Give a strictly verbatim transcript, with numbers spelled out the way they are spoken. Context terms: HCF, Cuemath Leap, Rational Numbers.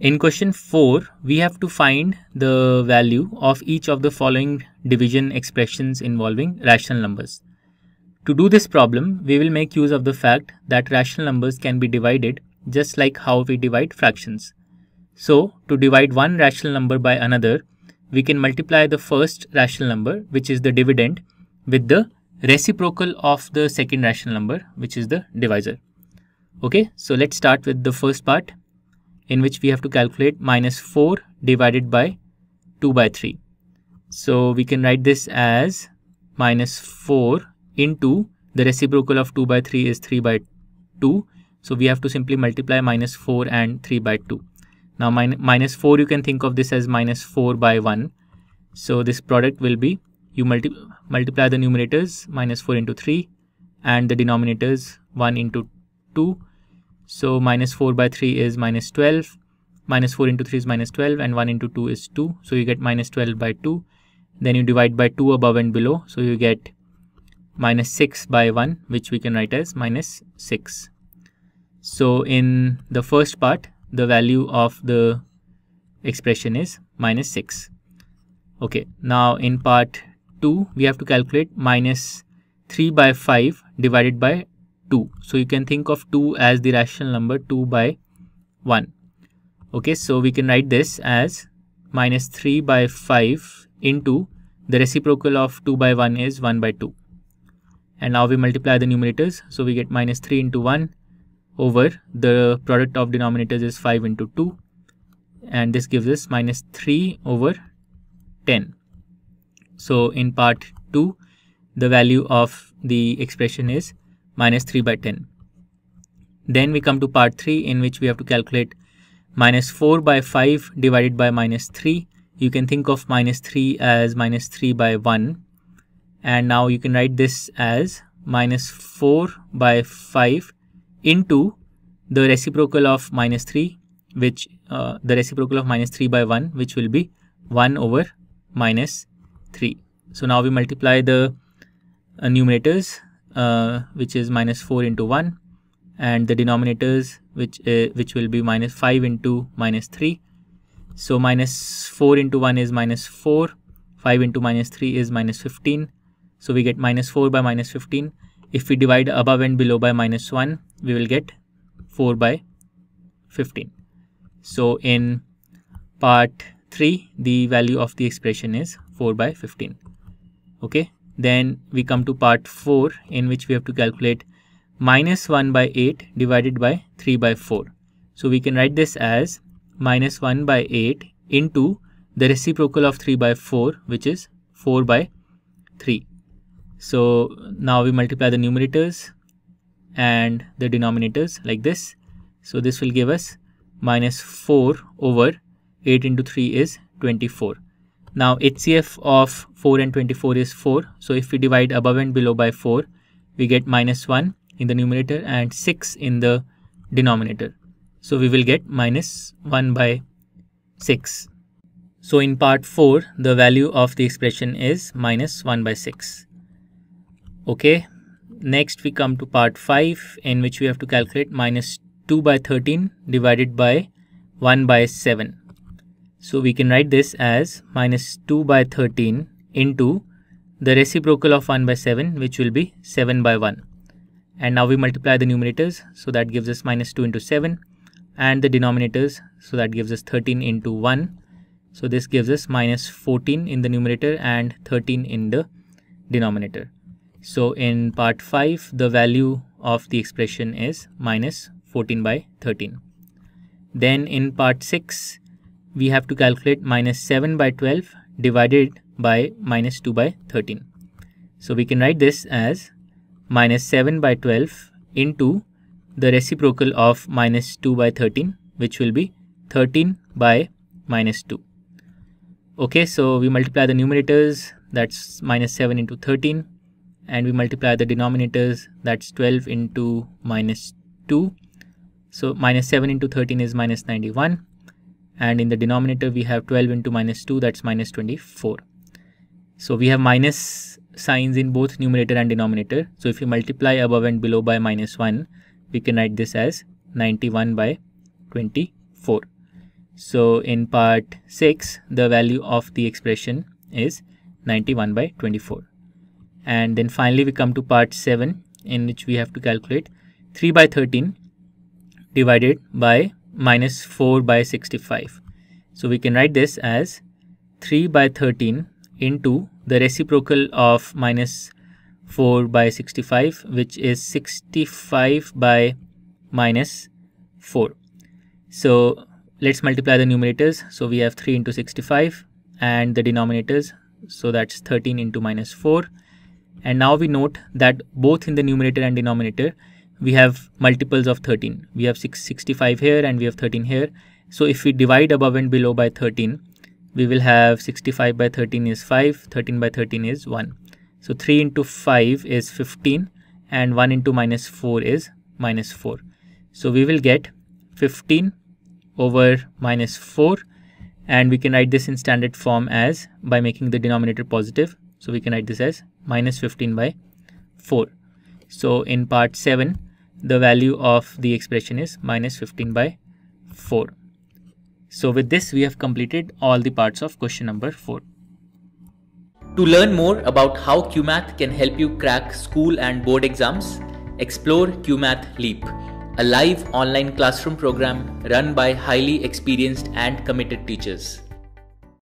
In question four, we have to find the value of each of the following division expressions involving rational numbers. To do this problem, we will make use of the fact that rational numbers can be divided just like how we divide fractions. So, to divide one rational number by another, we can multiply the first rational number, which is the dividend, with the reciprocal of the second rational number, which is the divisor. Okay, so let's start with the first part, in which we have to calculate minus four divided by two by three. So we can write this as minus four into the reciprocal of two by three is three by two. So we have to simply multiply minus four and three by two. Now min minus four, you can think of this as minus four by one. So this product will be, you multi multiply the numerators minus four into three and the denominators one into two. So minus four by three is minus twelve, minus four into three is minus twelve, and one into two is two. So you get minus twelve by two. Then you divide by two above and below. So you get minus six by one, which we can write as minus six. So in the first part, the value of the expression is minus six. Okay, now in part two, we have to calculate minus three by five divided by two. So you can think of two as the rational number two by one. Okay, so we can write this as minus three by five into the reciprocal of two by one is one by two. And now we multiply the numerators. So we get minus three into one over the product of denominators is five into two. And this gives us minus three over ten. So in part two, the value of the expression is minus three by ten. Then we come to part three, in which we have to calculate minus four by five divided by minus three. You can think of minus three as minus three by one. And now you can write this as minus four by five into the reciprocal of minus three, which uh, the reciprocal of minus three by one, which will be one over minus three. So now we multiply the uh, numerators, Uh, which is minus four into one, and the denominators which uh, which will be minus five into minus three. So minus four into one is minus four, five into minus three is minus fifteen. So we get minus four by minus fifteen. If we divide above and below by minus one, we will get four by fifteen. So in part three, the value of the expression is four by fifteen. Okay. Then we come to part four, in which we have to calculate minus one by eight divided by three by four. So we can write this as minus one by eight into the reciprocal of three by four, which is four by three. So now we multiply the numerators and the denominators like this. So this will give us minus four over eight into three is twenty-four. Now H C F of four and twenty-four is four. So if we divide above and below by four, we get minus one in the numerator and six in the denominator. So we will get minus one by six. So in part four, the value of the expression is minus one by six. Okay, next we come to part five, in which we have to calculate minus two by thirteen divided by one by seven. So we can write this as minus two by thirteen into the reciprocal of one by seven, which will be seven by one. And now we multiply the numerators. So that gives us minus two into seven, and the denominators. So that gives us thirteen into one. So this gives us minus fourteen in the numerator and thirteen in the denominator. So in part five, the value of the expression is minus fourteen by thirteen. Then in part six, we have to calculate minus seven by twelve divided by minus two by thirteen. So we can write this as minus seven by twelve into the reciprocal of minus two by thirteen, which will be thirteen by minus two. Okay, so we multiply the numerators, that's minus seven into thirteen, and we multiply the denominators, that's twelve into minus two. So minus seven into thirteen is minus ninety-one. And in the denominator, we have twelve into minus two, that's minus twenty-four. So we have minus signs in both numerator and denominator. So if you multiply above and below by minus one, we can write this as ninety-one by twenty-four. So in part six, the value of the expression is ninety-one by twenty-four. And then finally we come to part seven, in which we have to calculate three by thirteen divided by minus four by sixty-five. So we can write this as three by thirteen into the reciprocal of minus four by sixty-five, which is sixty-five by minus four. So let's multiply the numerators. So we have three into sixty-five and the denominators. So that's thirteen into minus four. And now we note that both in the numerator and denominator, we have multiples of thirteen. We have sixty-five here and we have thirteen here. So if we divide above and below by thirteen, we will have sixty-five by thirteen is five, thirteen by thirteen is one. So three into five is fifteen and one into minus four is minus four. So we will get fifteen over minus four, and we can write this in standard form as, by making the denominator positive, so we can write this as minus fifteen by four. So in part seven, the value of the expression is minus fifteen by four. So with this, we have completed all the parts of question number four. To learn more about how Cuemath can help you crack school and board exams, explore Cuemath Leap, a live online classroom program run by highly experienced and committed teachers.